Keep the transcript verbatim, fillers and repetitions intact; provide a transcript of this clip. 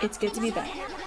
It's good to be back.